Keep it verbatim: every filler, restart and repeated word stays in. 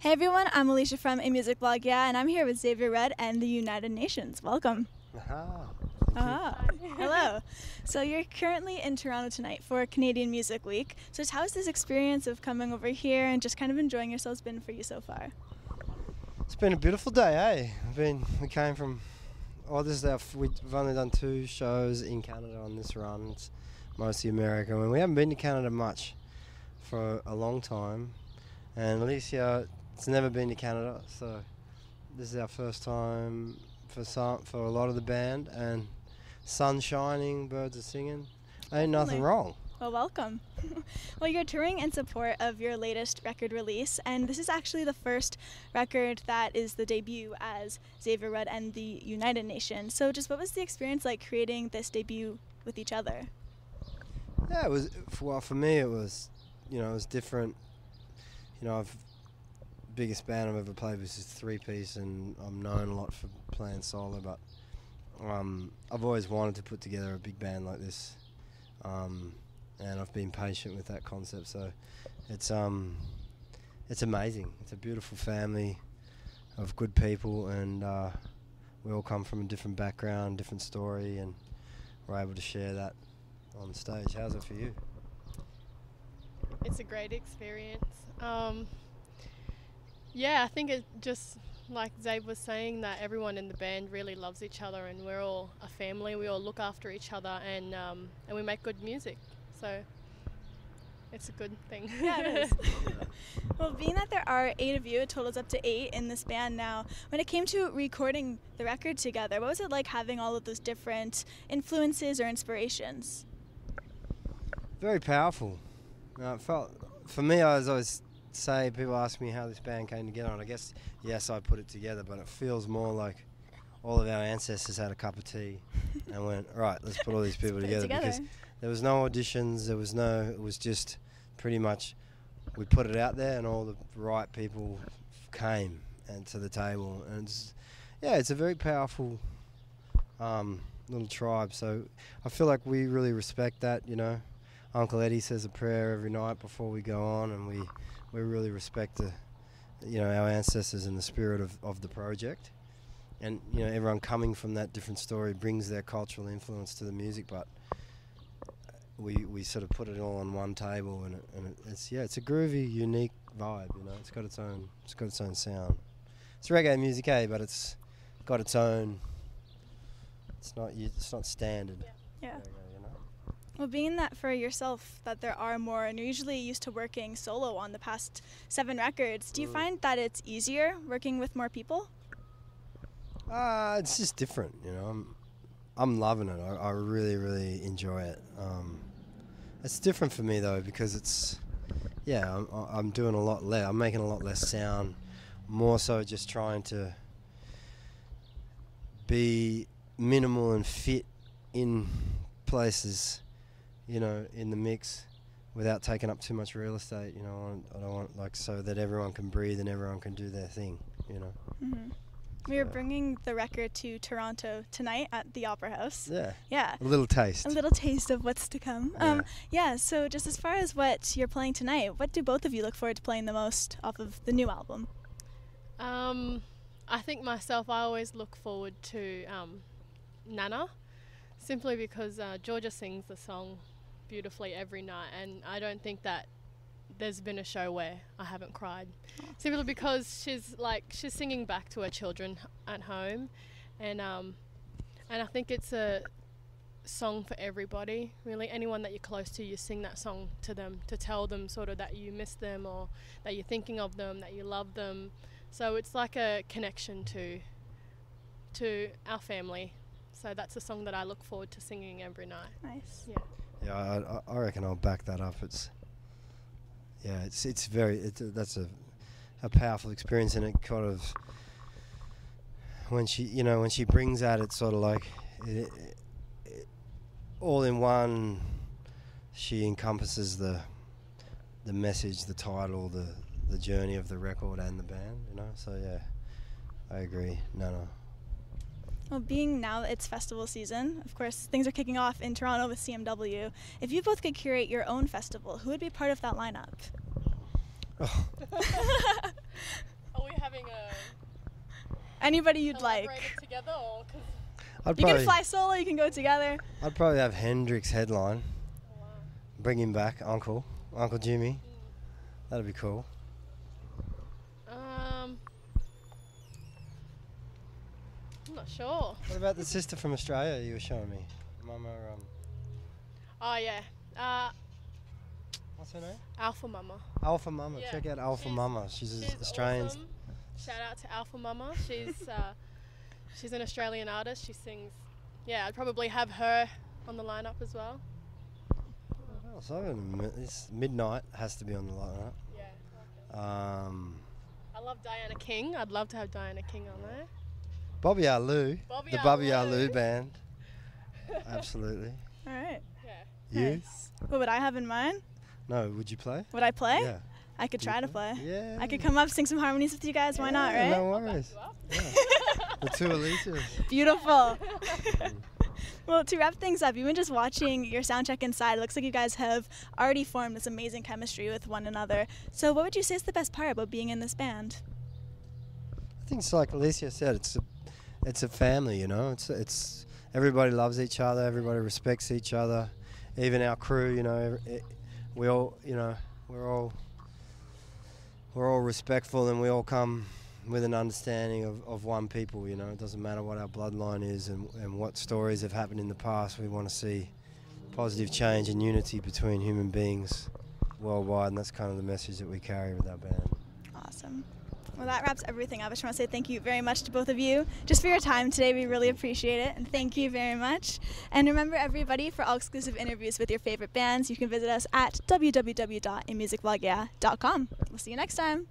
Hey everyone, I'm Alicia from A Music Blog, Yeah?, and I'm here with Xavier Rudd and the United Nations. Welcome. Ah, ah, hello. So you're currently in Toronto tonight for Canadian Music Week. So just how has this experience of coming over here and just kind of enjoying yourselves been for you so far? It's been a beautiful day, eh? I mean, we came from all this stuff. We've only done two shows in Canada on this run. It's mostly America. I mean, we haven't been to Canada much for a long time. And Alicia, it's never been to Canada, so this is our first time for some, for a lot of the band. And sun shining, birds are singing. Ain't nothing wrong. Well, welcome. Well, you're touring in support of your latest record release, and this is actually the first record that is the debut as Xavier Rudd and the United Nations. So just what was the experience like creating this debut with each other? Yeah, it was, well, for me it was, you know, it was different. You know, I've, biggest band I've ever played was this three-piece, and I'm known a lot for playing solo, but um, I've always wanted to put together a big band like this, um, and I've been patient with that concept, so it's um, it's amazing. It's a beautiful family of good people, and uh, we all come from a different background, different story, and we're able to share that on stage. How's it for you? It's a great experience. Um, yeah, I think it just like Zabe was saying, that everyone in the band really loves each other, and we're all a family. We all look after each other, and um, and we make good music. So it's a good thing. Yeah, it is. Well, being that there are eight of you, it totals up to eight in this band now. When it came to recording the record together, what was it like having all of those different influences or inspirations? Very powerful. Uh, it felt, for me, I was always say, people ask me how this band came together, and I guess, yes, I put it together, but it feels more like all of our ancestors had a cup of tea and went, right, let's put all these people together, together, because there was no auditions, there was no, it was just pretty much, we put it out there and all the right people came and to the table, and it's, yeah, it's a very powerful um, little tribe, so I feel like we really respect that, you know. Uncle Eddie says a prayer every night before we go on, and we we really respect the, you know, our ancestors and the spirit of, of the project, and you know, everyone coming from that different story brings their cultural influence to the music, but we we sort of put it all on one table, and, it, and it, it's yeah, it's a groovy, unique vibe. You know, it's got its own, it's got its own sound. It's reggae music, eh? But it's got its own. It's not it's not standard. Yeah. Yeah. Reggae. Well, being that for yourself that there are more, and you're usually used to working solo on the past seven records, do you mm. find that it's easier working with more people? Uh, it's just different, you know. I'm, I'm loving it. I, I really, really enjoy it. Um, it's different for me, though, because it's, yeah, I'm, I'm doing a lot less. I'm making a lot less sound, more so just trying to be minimal and fit in places, you know, in the mix without taking up too much real estate, you know. I don't want, like, so that everyone can breathe and everyone can do their thing, you know. Mm-hmm. We were bringing the record to Toronto tonight at the Opera House. Yeah. Yeah. A little taste. A little taste of what's to come. Yeah. Um, yeah, so just as far as what you're playing tonight, what do both of you look forward to playing the most off of the new album? Um, I think myself, I always look forward to um, Nanna, simply because uh, Georgia sings the song beautifully every night, and I don't think that there's been a show where I haven't cried. Oh. Simply because she's like she's singing back to her children at home, and um, and I think it's a song for everybody. Really, anyone that you're close to, you sing that song to them to tell them sort of that you miss them, or that you're thinking of them, that you love them. So it's like a connection to to our family. So that's a song that I look forward to singing every night. Nice. Yeah. Yeah, I, I reckon I'll back that up. It's, yeah, it's it's very it's a, that's a a powerful experience, and it kind of, when she you know when she brings out, it's sort of like it, it, it, all in one. She encompasses the the message, the title, the the journey of the record and the band. You know, so yeah, I agree. No, no. Well, being now it's festival season, of course, things are kicking off in Toronto with C M W. If you both could curate your own festival, who would be part of that lineup? Oh. Are we having a... Anybody you'd like. Together or I'd you can fly solo, you can go together. I'd probably have Hendrix headline. Oh, wow. Bring him back, Uncle. Uncle Jimmy. Mm. That'd be cool. Um, I'm not sure. What about the sister from Australia you were showing me? Mama, um... Oh, yeah. Uh... What's her name? Alpha Mama. Alpha Mama. Yeah. Check out Alpha she's Mama. She's, she's Australian. Awesome. Shout out to Alpha Mama. She's uh, she's an Australian artist. She sings. Yeah, I'd probably have her on the lineup as well. Well, so this Midnight has to be on the lineup. Yeah. Um, I love Diana King. I'd love to have Diana King on there. Bobby Alu. Bobby the Alu. Bobby Alu band. Absolutely. All right. Yeah. You? Nice. What would I have in mind? No, would you play? Would I play? Yeah. I could try to play. Yeah. I could come up, sing some harmonies with you guys. Yeah. Why not, right? No worries. Yeah. The two Alicias. Beautiful. Well, to wrap things up, you've been just watching your sound check inside. It looks like you guys have already formed this amazing chemistry with one another. So what would you say is the best part about being in this band? I think it's like Alicia said, it's a, it's a family, you know. It's, it's everybody loves each other. Everybody respects each other. Even our crew, you know. It, We all, you know, we're all we're all respectful, and we all come with an understanding of, of one people. You know, it doesn't matter what our bloodline is and, and what stories have happened in the past. We want to see positive change and unity between human beings worldwide, and that's kind of the message that we carry with our band. Awesome. Well, that wraps everything up. I just want to say thank you very much to both of you just for your time today. We really appreciate it, and thank you very much. And remember, everybody, for all exclusive interviews with your favorite bands, you can visit us at w w w dot a music blog yea dot com. We'll see you next time.